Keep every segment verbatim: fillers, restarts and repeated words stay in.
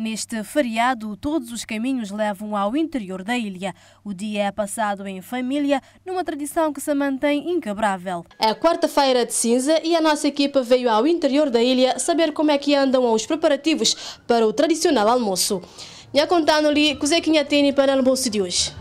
Neste feriado, todos os caminhos levam ao interior da ilha. O dia é passado em família, numa tradição que se mantém inquebrável. É quarta-feira de cinza e a nossa equipa veio ao interior da ilha saber como é que andam os preparativos para o tradicional almoço. Já contando-lhe, o que é que tem para o almoço de hoje?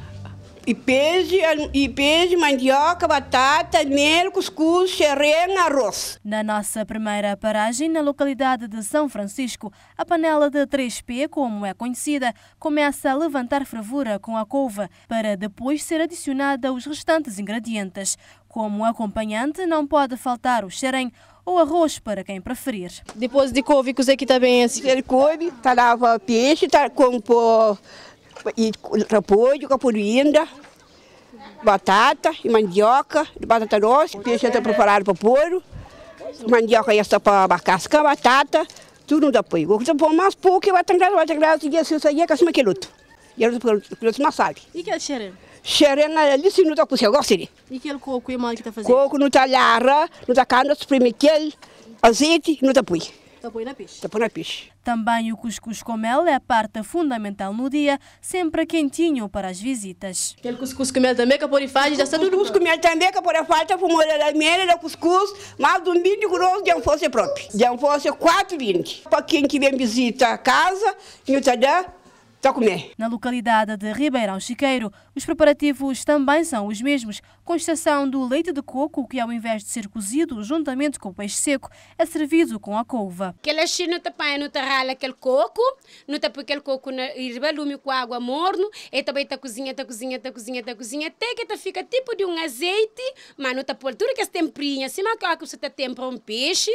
E peixe, e peixe, mandioca, batata, nero, cuscuz, xerém, arroz. Na nossa primeira paragem, na localidade de São Francisco, a panela de três P, como é conhecida, começa a levantar fervura com a couve, para depois ser adicionada aos restantes ingredientes. Como acompanhante, não pode faltar o xerém, ou arroz, para quem preferir. Depois de couve, que aqui também é assim? Couve, talava peixe, com pó... E repolho, capurinda, batata e mandioca, batata doce, peixe está preparado para pôr, mandioca está para a casca, batata, tudo dá para ir. Vou pôr mais pouco, vai tangar, vai tangar, e assim sai, é que assim é que luto. E eles não sabem. E que é xerém? Xerém ali sim não está com seu, gosto de. E que é o coco e o mal que está fazendo? Coco não está lara, não está cana, espreme aquele, azeite, não está põe. Está põe na peixe? Está põe na peixe. Também o cuscuz com mel é a parte fundamental no dia, sempre quentinho para as visitas. Aquele cuscuz com mel também, que a porifagem já está tudo. Cuscuz com mel também, que a porifagem está fumando da mel, da cuscuz, mas um vinho grosso de um fosse próprio. De um fosse quatro vinhos. Para quem que vem visitar a casa, eu te dá. Na localidade de Ribeirão Chiqueiro, os preparativos também são os mesmos, com exceção do leite de coco, que ao invés de ser cozido juntamente com o peixe seco, é servido com a couve. Aquela china também não rala aquele coco, não põe aquele coco e rebalume com água morno, e também está cozinha, está cozinha, está cozinha, está cozinha, até que fica tipo de um azeite, mas não está por tudo que é temperinha, assim que você está temperando um peixe,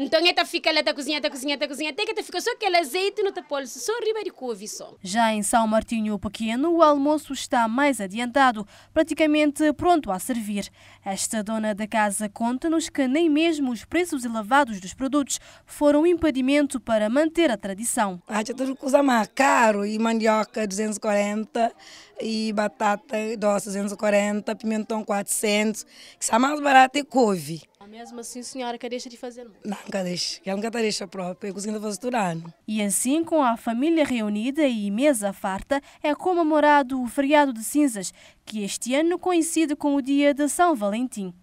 então ela fica lá, está cozinha, está cozinha, está cozinha, até que fica só aquele azeite, não está por só riba de couve só. Já em São Martinho Pequeno, o almoço está mais adiantado, praticamente pronto a servir. Esta dona da casa conta-nos que nem mesmo os preços elevados dos produtos foram um impedimento para manter a tradição. A gente tem coisa mais caro, e mandioca duzentos e quarenta, e batata doce duzentos e quarenta, pimentão quatrocentos, que está mais barato e couve. Mesmo assim, senhora, que deixa de fazer? Não, nunca deixa. Ela nunca deixa própria. Eu cozinho fazer tudo ano. E assim, com a família reunida e mesa farta, é comemorado o feriado de cinzas, que este ano coincide com o dia de São Valentim.